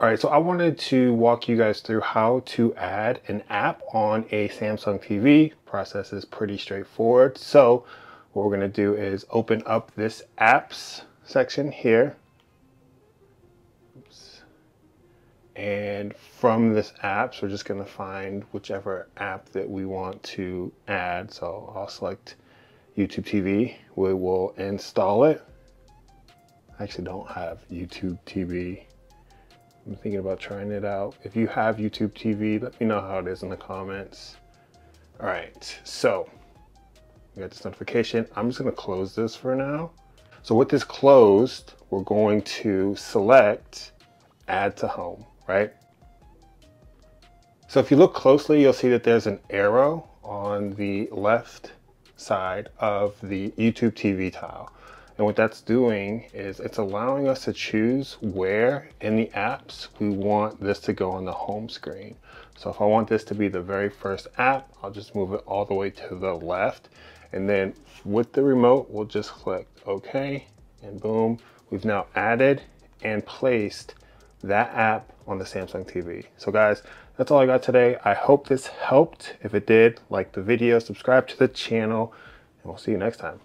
Alright, so I wanted to walk you guys through how to add an app on a Samsung TV. Process is pretty straightforward. So what we're going to do is open up this apps section here. Oops. And from this apps, we're just going to find whichever app that we want to add. So I'll select YouTube TV. We will install it. I actually don't have YouTube TV. I'm thinking about trying it out. If you have YouTube TV, let me know how it is in the comments. All right, so we got this notification. I'm just gonna close this for now. So with this closed, we're going to select add to home, right? So if you look closely, you'll see that there's an arrow on the left side of the YouTube TV tile. And what that's doing is it's allowing us to choose where in the apps we want this to go on the home screen. So if I want this to be the very first app, I'll just move it all the way to the left. And then with the remote, we'll just click OK. And boom, we've now added and placed that app on the Samsung TV. So guys, that's all I got today. I hope this helped. If it did, like the video, subscribe to the channel, and we'll see you next time.